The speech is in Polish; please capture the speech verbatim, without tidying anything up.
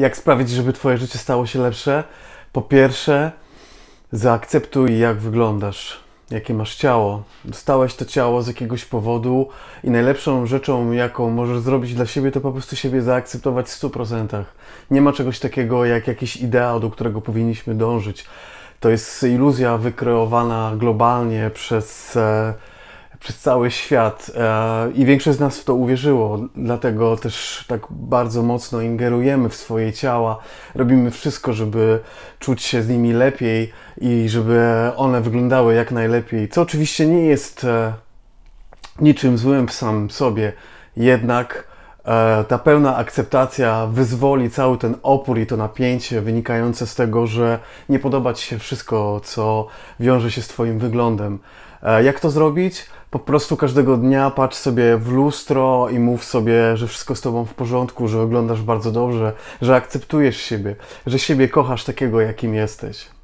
Jak sprawić, żeby twoje życie stało się lepsze? Po pierwsze, zaakceptuj, jak wyglądasz, jakie masz ciało. Dostałeś to ciało z jakiegoś powodu i najlepszą rzeczą, jaką możesz zrobić dla siebie, to po prostu siebie zaakceptować w stu procentach. Nie ma czegoś takiego jak jakiś ideał, do którego powinniśmy dążyć. To jest iluzja wykreowana globalnie przez, e, przez cały świat e, i większość z nas w to uwierzyło. Dlatego też tak bardzo mocno ingerujemy w swoje ciała. Robimy wszystko, żeby czuć się z nimi lepiej i żeby one wyglądały jak najlepiej. Co oczywiście nie jest e, niczym złym w samym sobie, jednak e, ta pełna akceptacja wyzwoli cały ten opór i to napięcie wynikające z tego, że nie podoba ci się wszystko, co wiąże się z twoim wyglądem. E, jak to zrobić? Po prostu każdego dnia patrz sobie w lustro i mów sobie, że wszystko z tobą w porządku, że wyglądasz bardzo dobrze, że akceptujesz siebie, że siebie kochasz takiego, jakim jesteś.